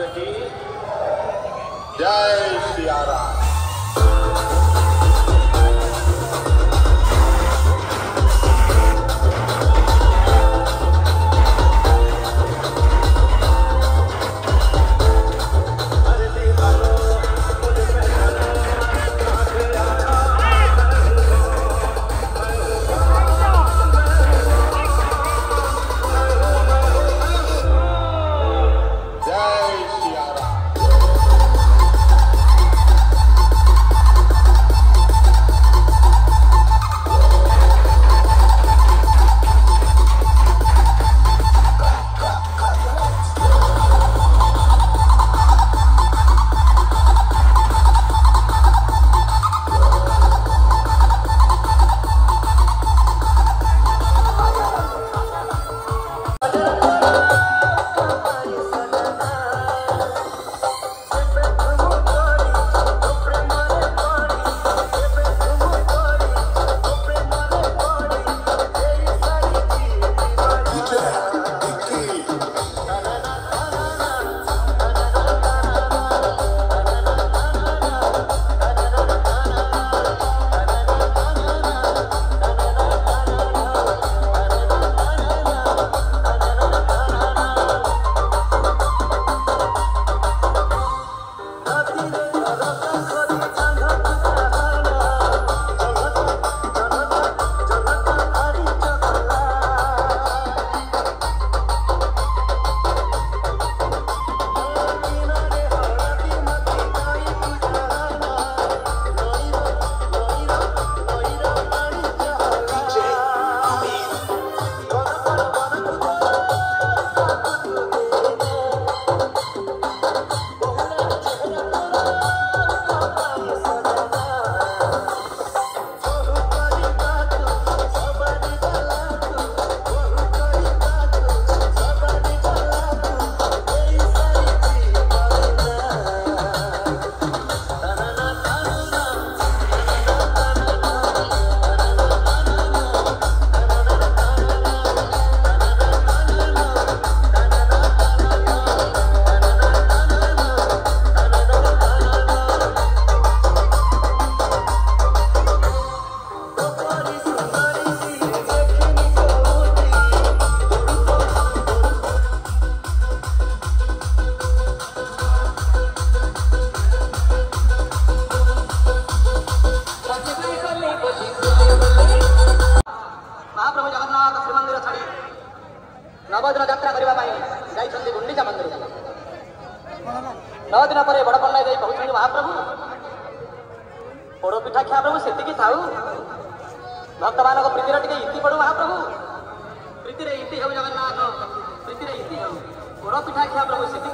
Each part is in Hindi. चंद्र की जय सिया राम।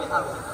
Thank you.